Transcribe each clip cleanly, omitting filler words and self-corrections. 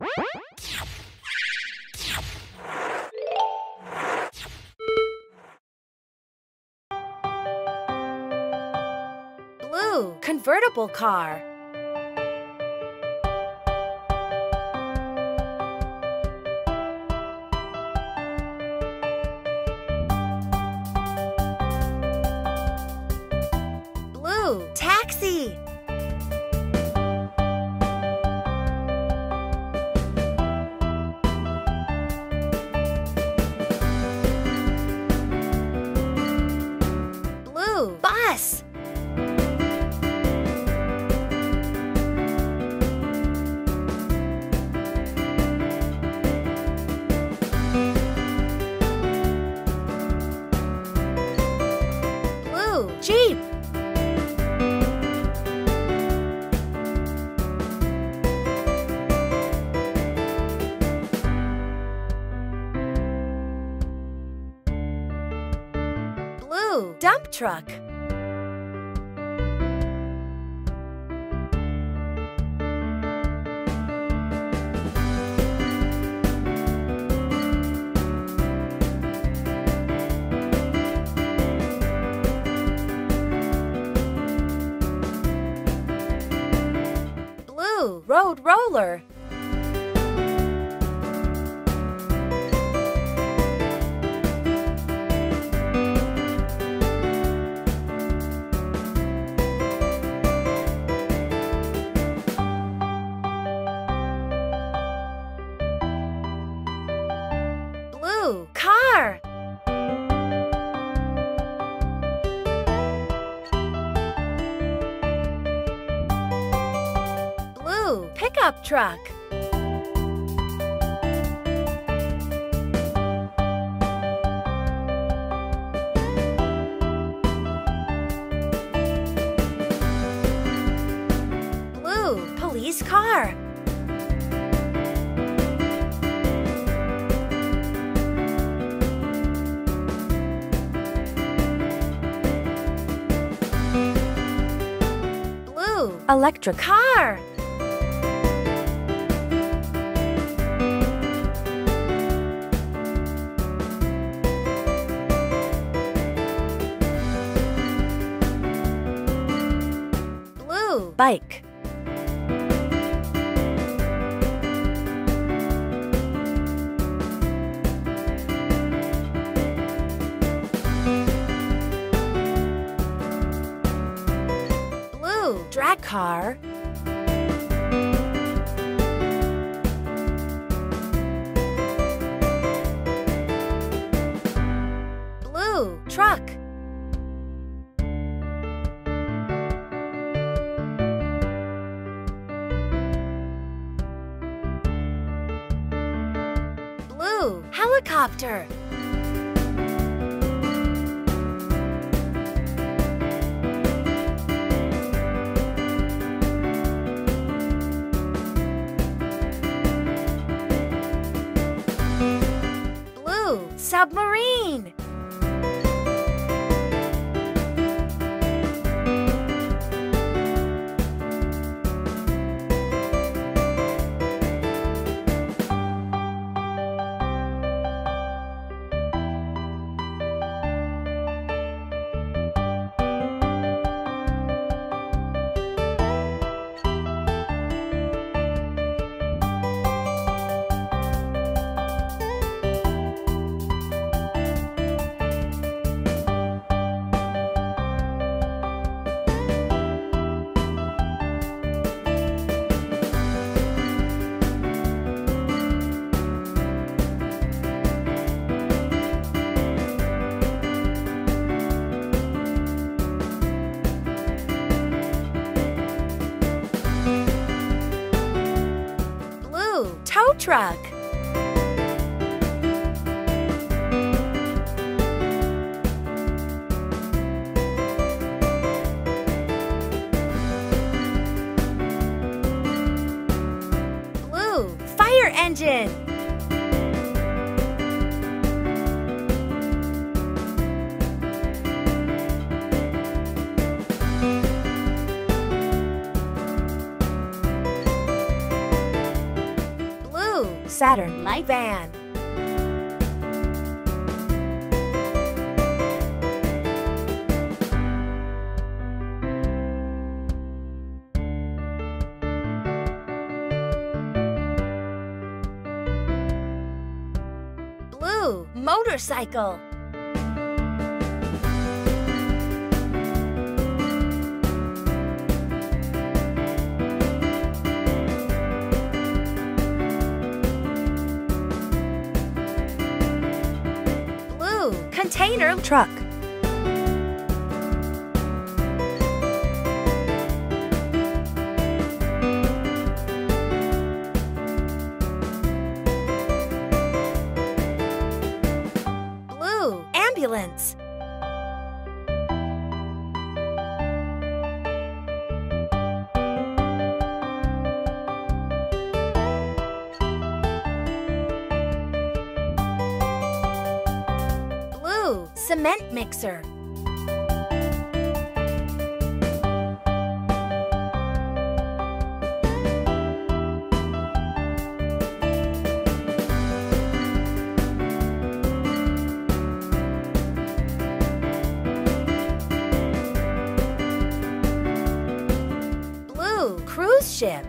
Blue convertible car. Blue taxi. Blue bus. Jeep. Blue dump truck. Road roller. Blue car. Pickup truck. Blue police car. Blue electric car. Bike. Blue drag car. Blue truck. Helicopter. Blue submarine. Truck. Blue fire engine. Saturn Light Van. Blue Motorcycle. Container Truck. Blue Ambulance. Cement Mixer. Blue Cruise Ship.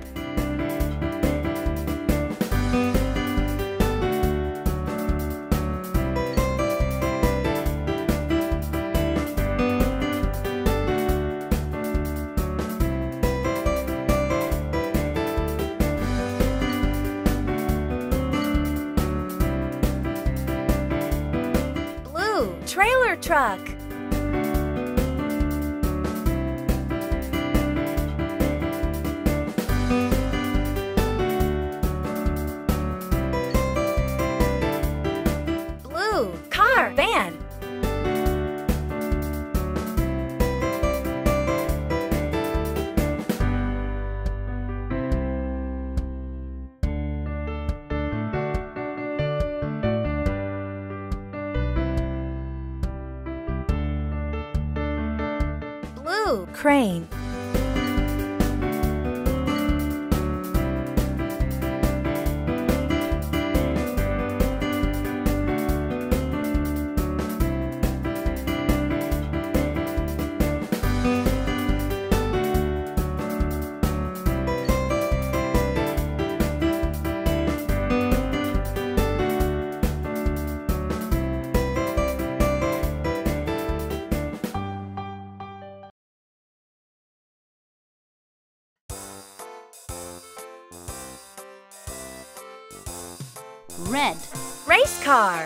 Trailer Truck. Blue Car Van. Blue Crane. Red Race Car.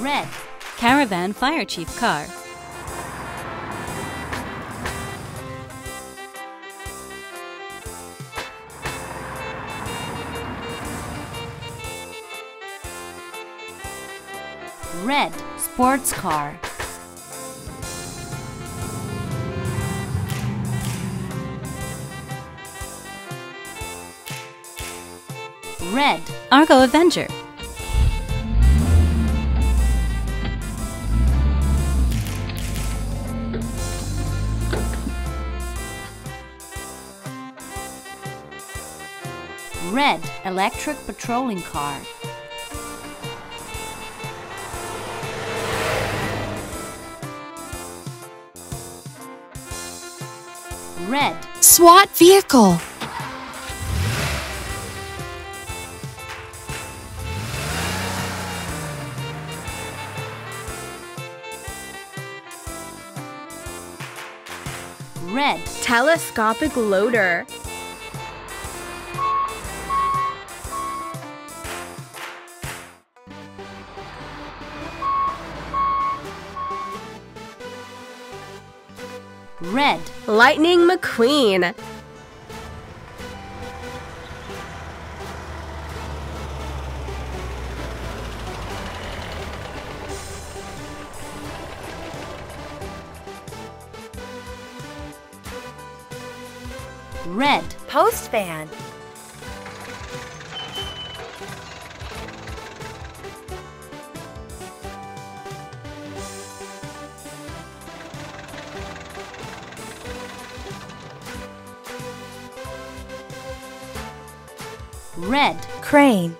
Red Caravan Fire Chief Car. Red Sports Car. Red Argo Avenger. Red Electric Patrolling Car. Red SWAT Vehicle. Red Telescopic Loader. Red Lightning McQueen. Red Post Van. red crane.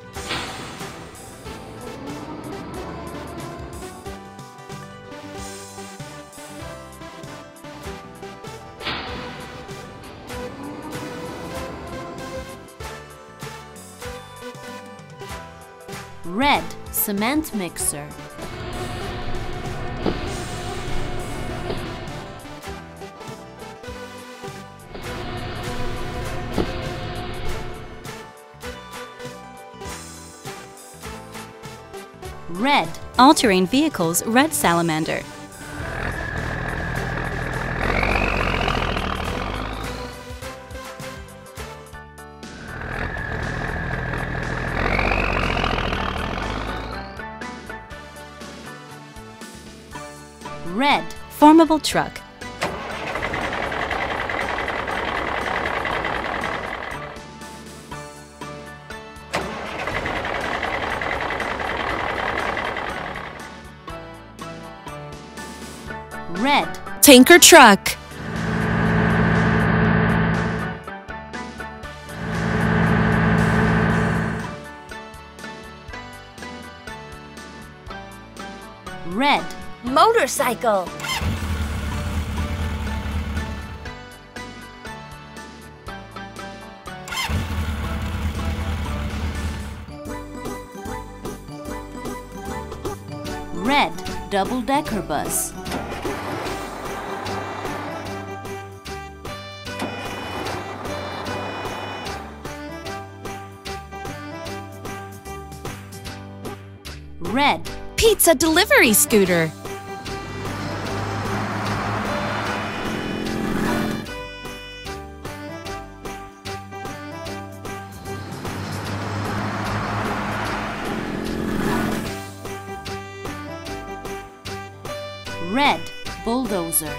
Red cement mixer. Red all-terrain vehicles, red salamander. Red formable truck. Red tanker truck. Red motorcycle. Red double-decker bus. Red pizza delivery scooter. Red bulldozer.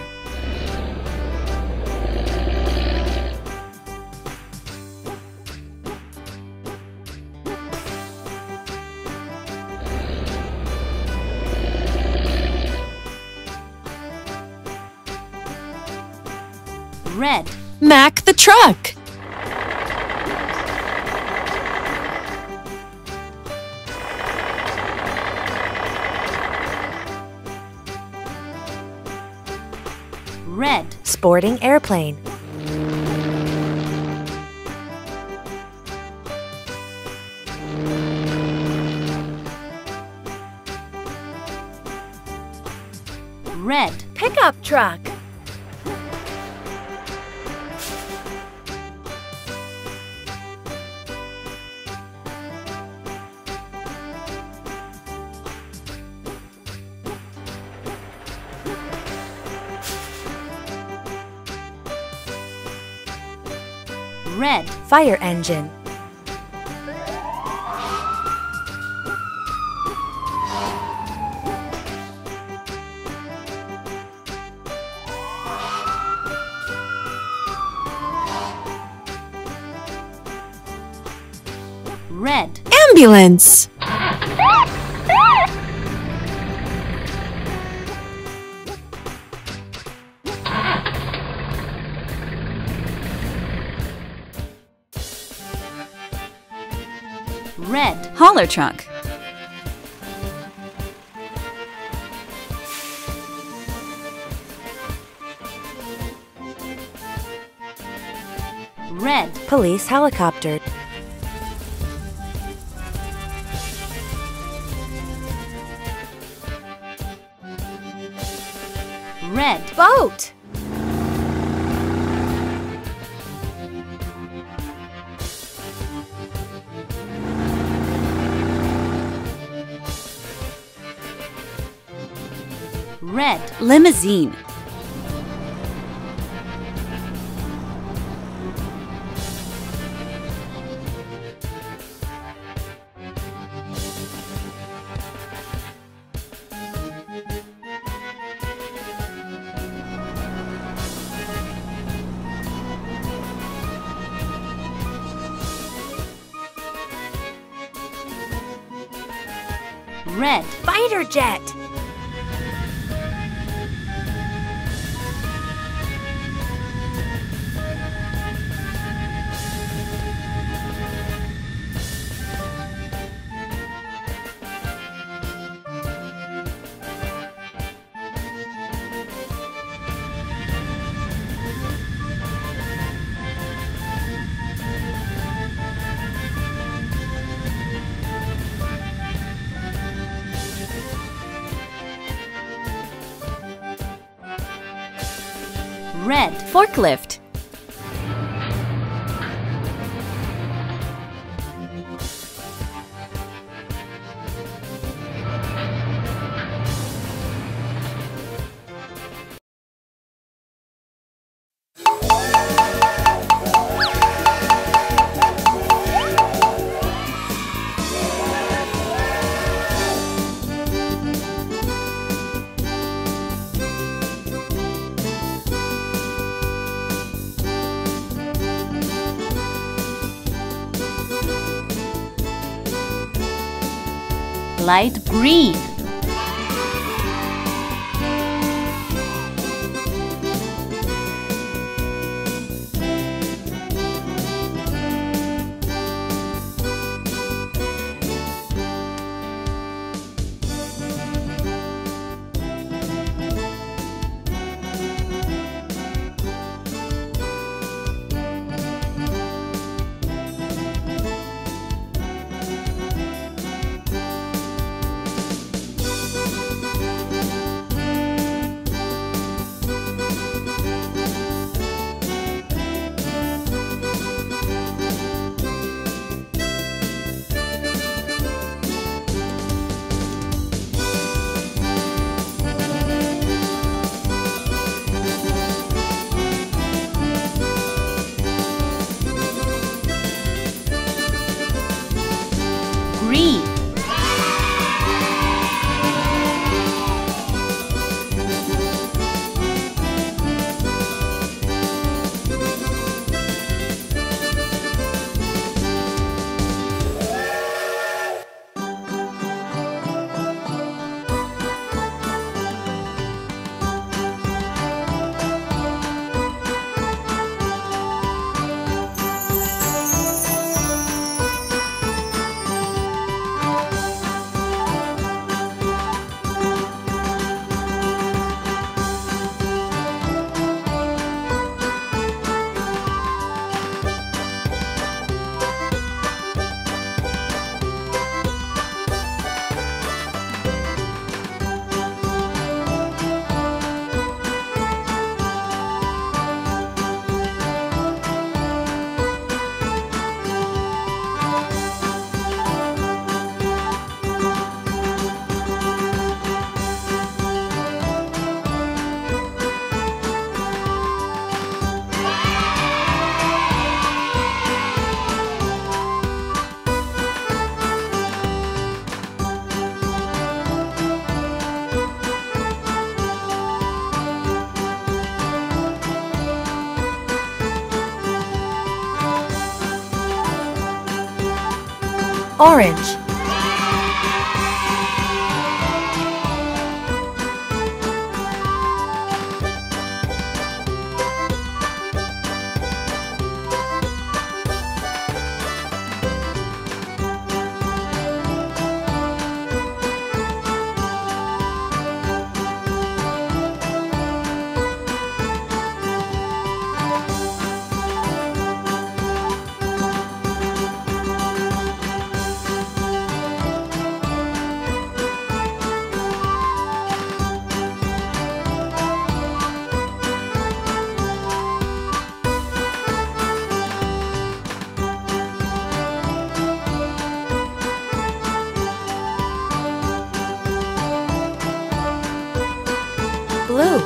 Red Mack the truck. Red sporting airplane. Red pickup truck. Red fire engine. Red ambulance. Red hauler truck. Red police helicopter. Red boat. Red limousine. Red fighter jet. red forklift. Light green. Green. Orange. Blue.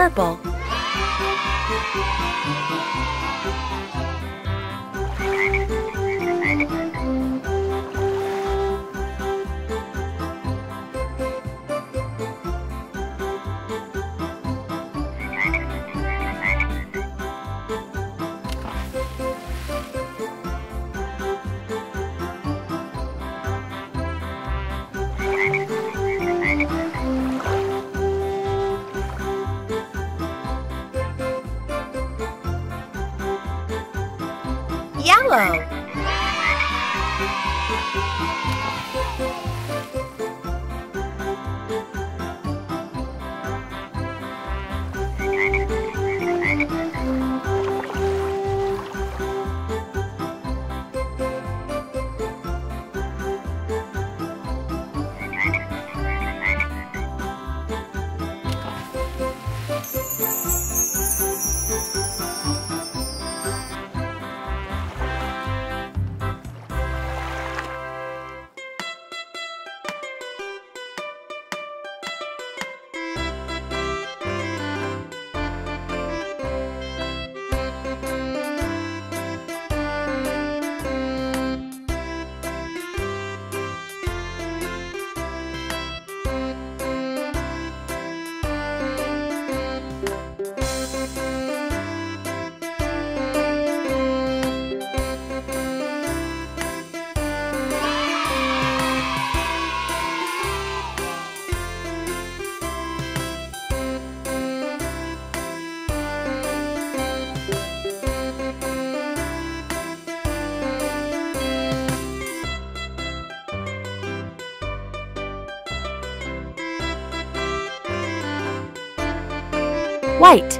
purple. Yellow. White.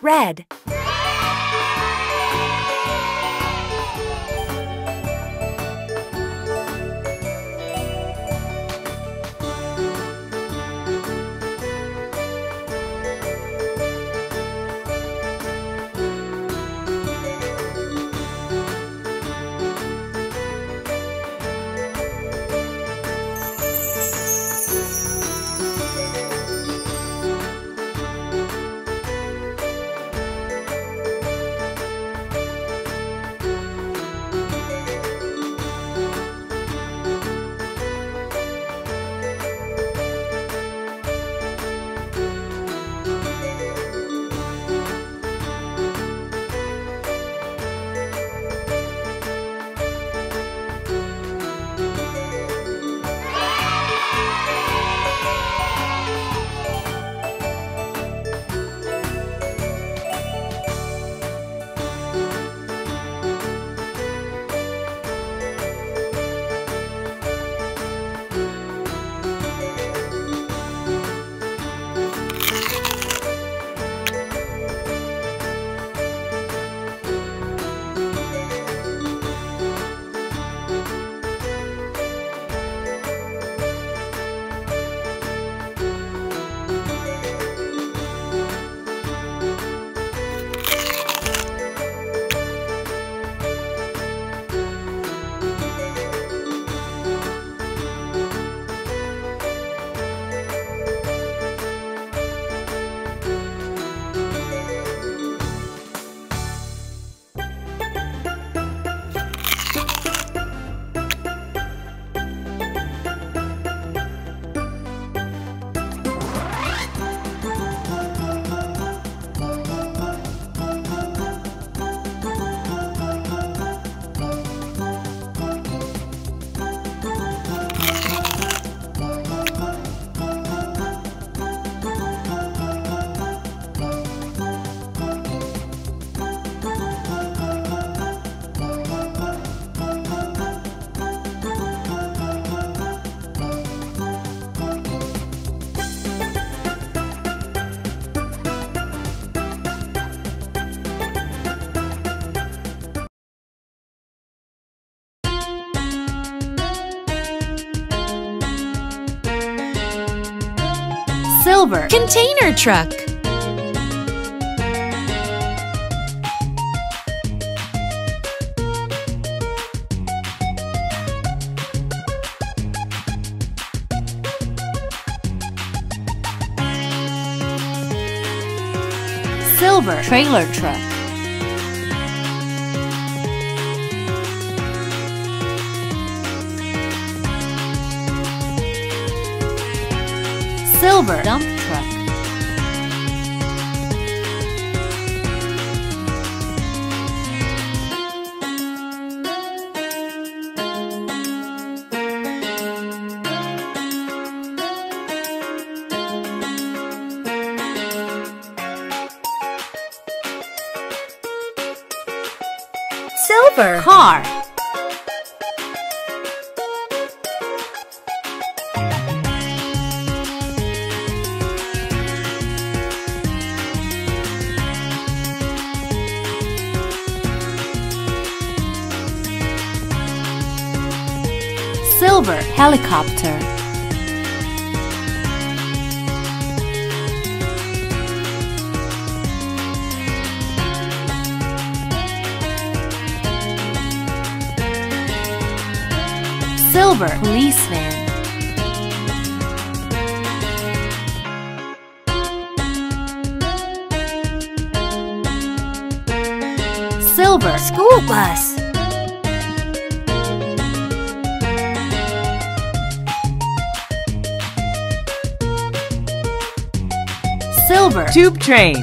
Red. silver container truck. Silver trailer truck. Silver dump truck. Silver car. Silver helicopter. Silver policeman. Silver school bus. Silver tube train.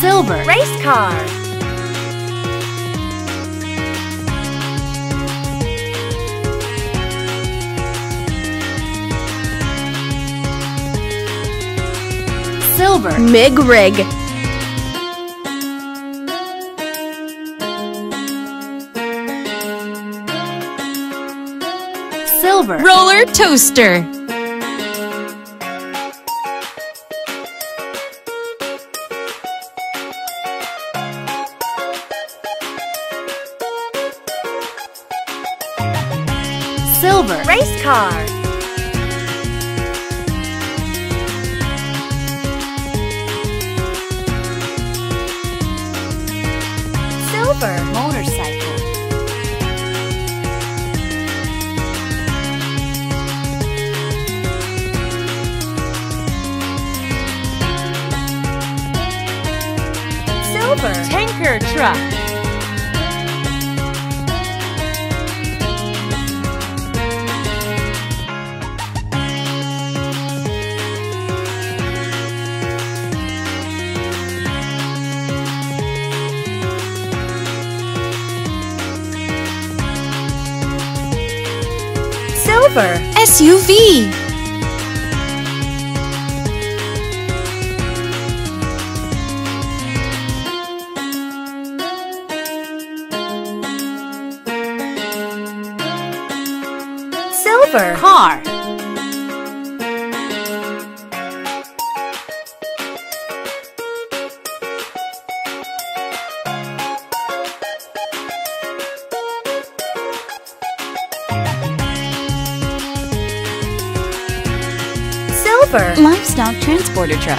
Silver race car. Silver MIG rig. Silver roller toaster. Silver race car. Silver motorcycle. Silver tanker truck. Silver SUV. Silver car. Silver livestock transporter truck.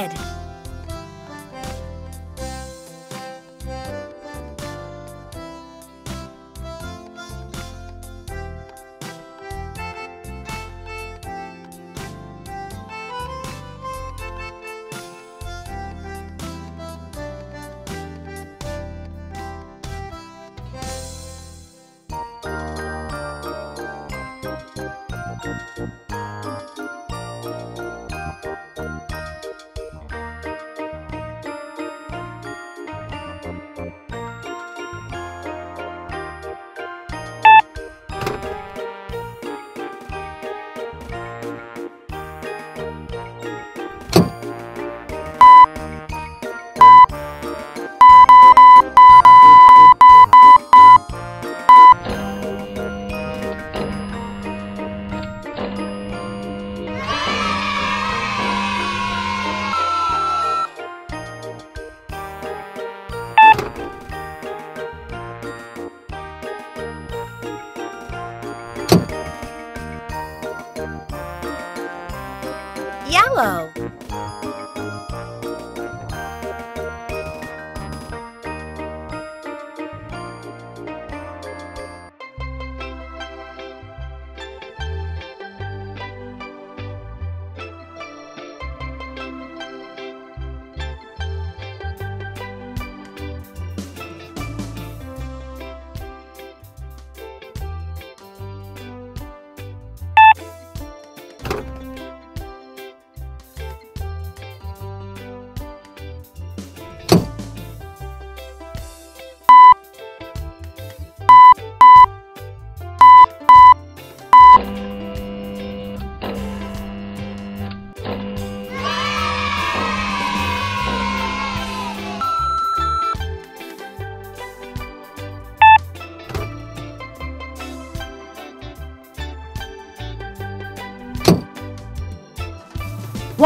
red. Yellow.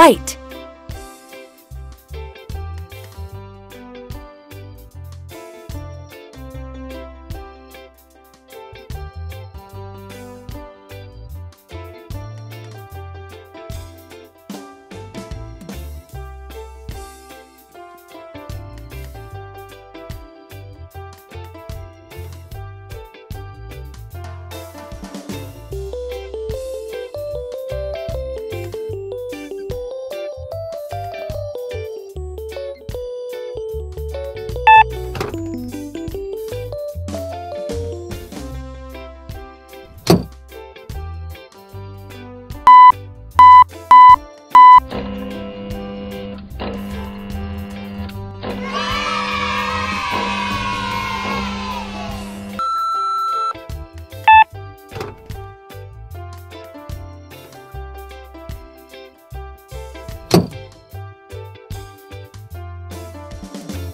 White.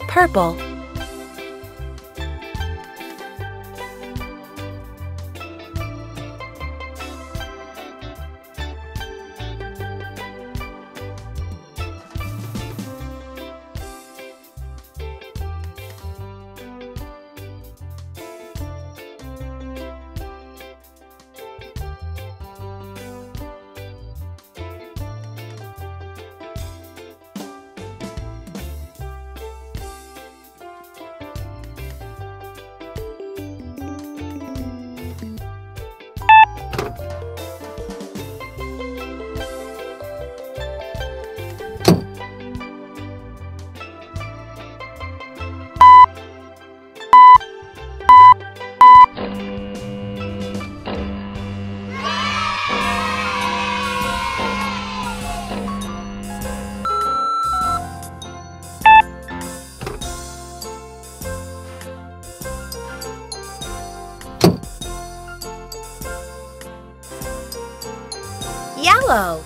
Purple. Yellow.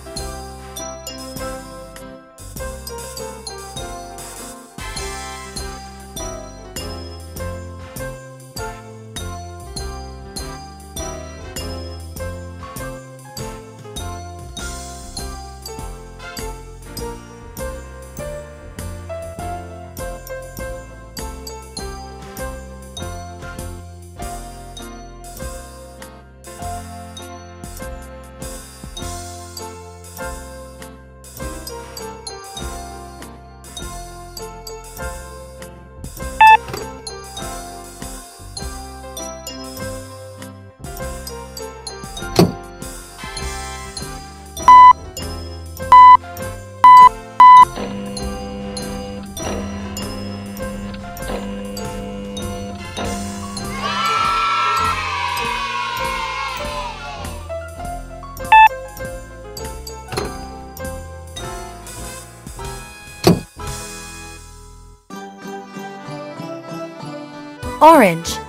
orange, orange,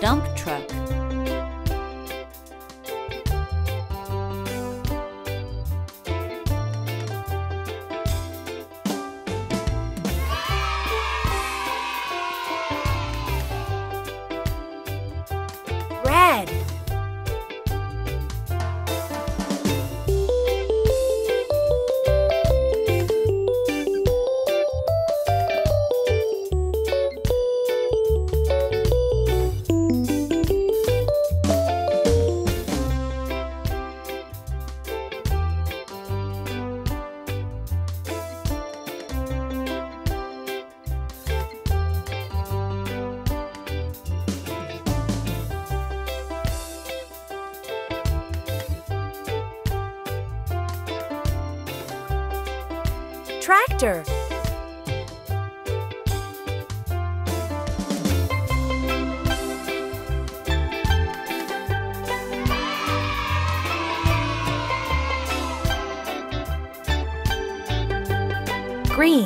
dump truck, red, tractor, green,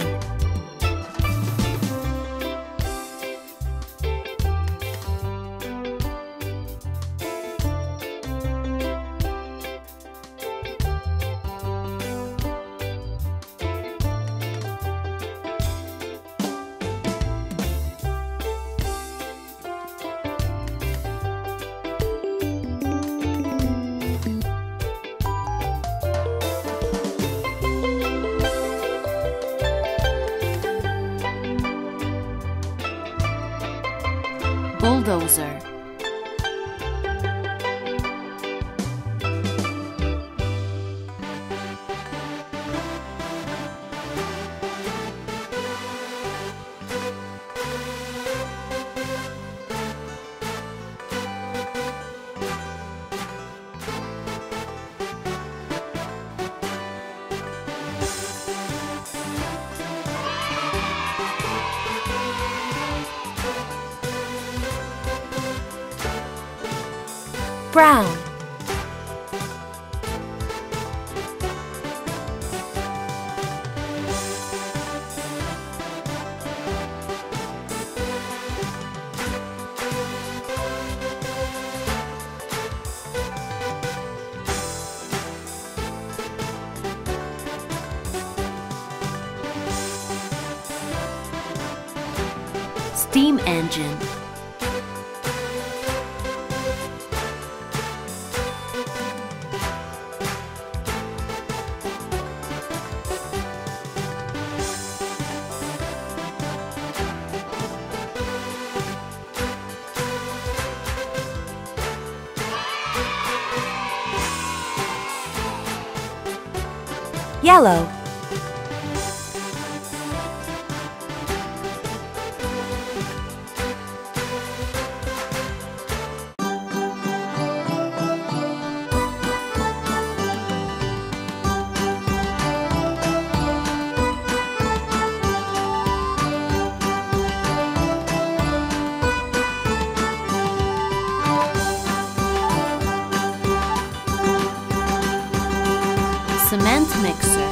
bulldozer, brown, steam engine. Yellow. Cement mixer.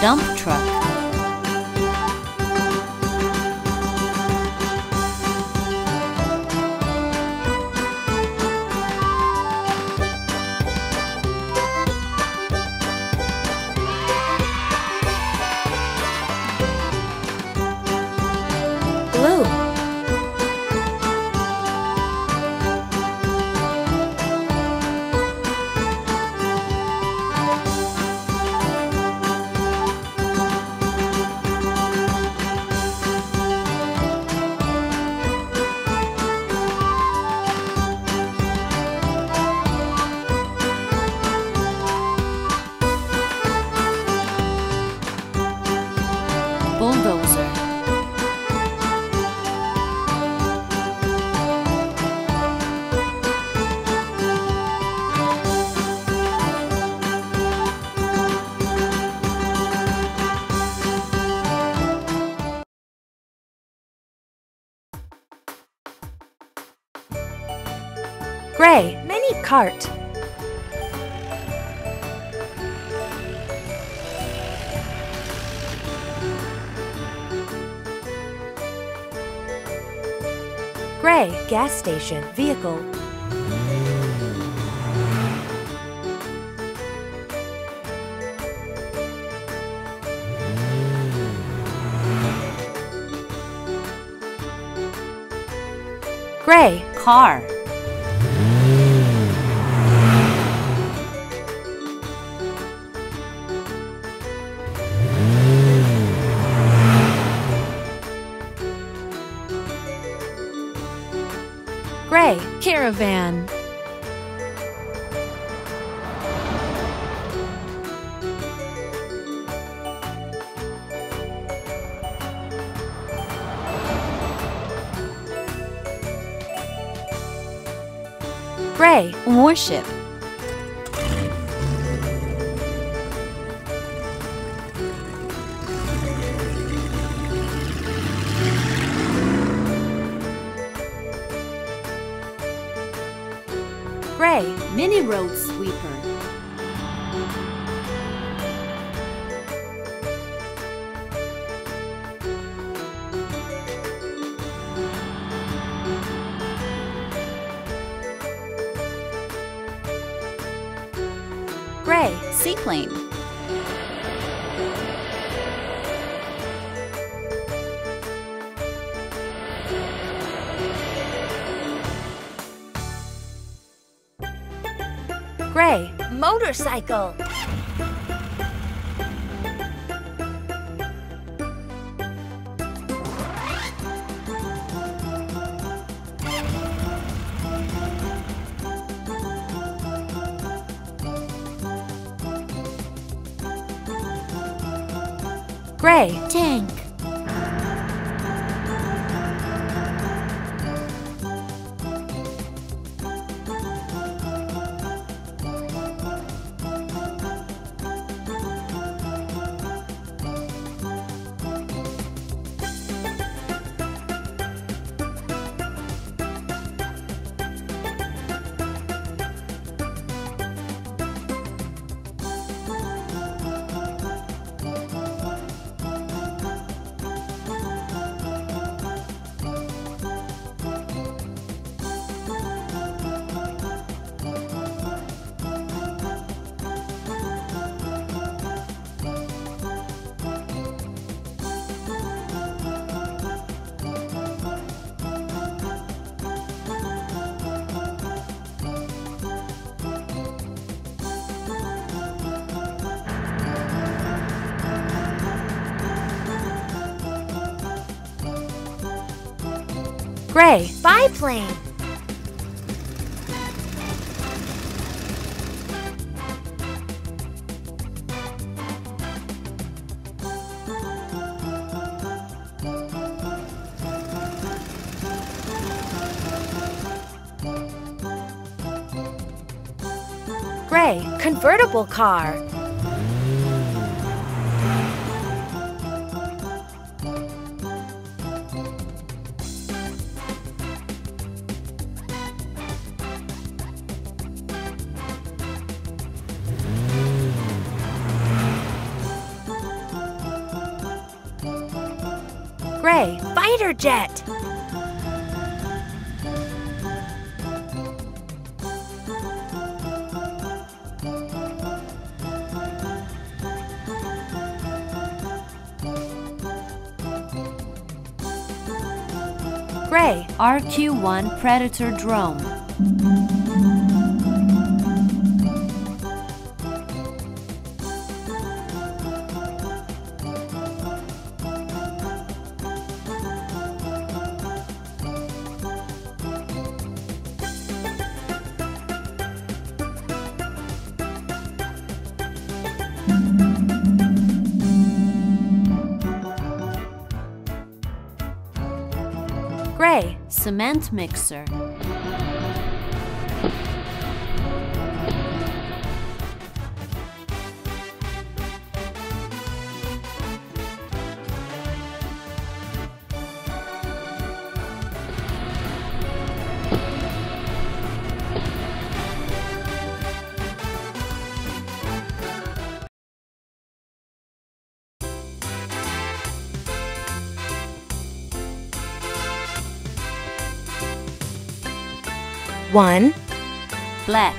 Dump truck. Blue. Bulldozer. Gray, mini cart. Gray, gas station, vehicle. Gray, car. Gray, caravan. Gray, warship. Gray, mini road sweeper. Gray, seaplane. Gray, motorcycle. gray tank. Gray biplane. Gray convertible car. Gray fighter jet. Gray RQ1 Predator drone. Gray cement mixer. One, black.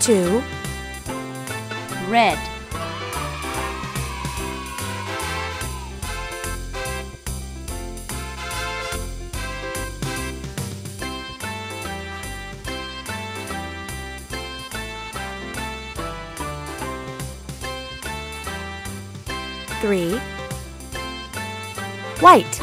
Two, red. Three, white.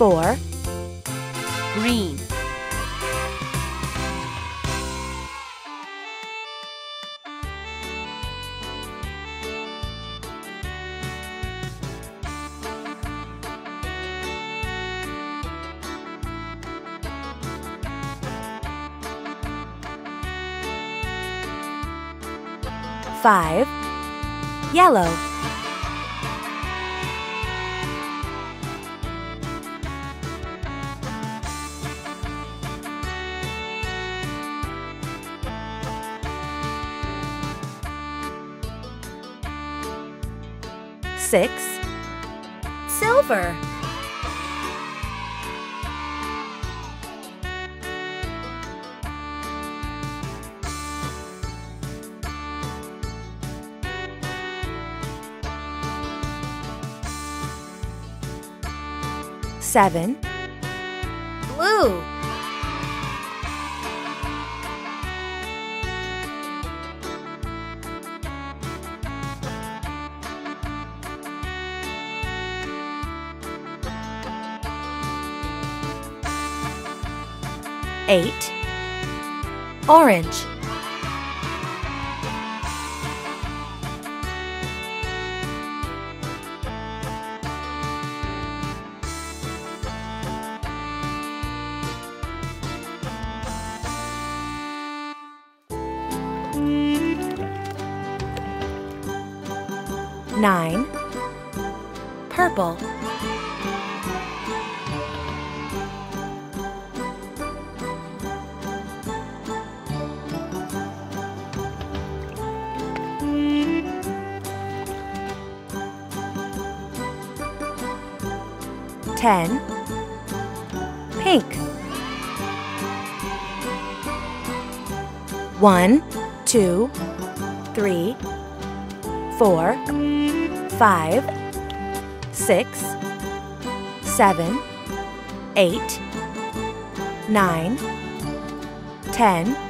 Four, green. Five, yellow. Six, silver. 7. Blue. 8. Orange. 9. Purple. 10. Pink. 1, 2, 3, 4, 5, 6, 7, 8, 9, 10.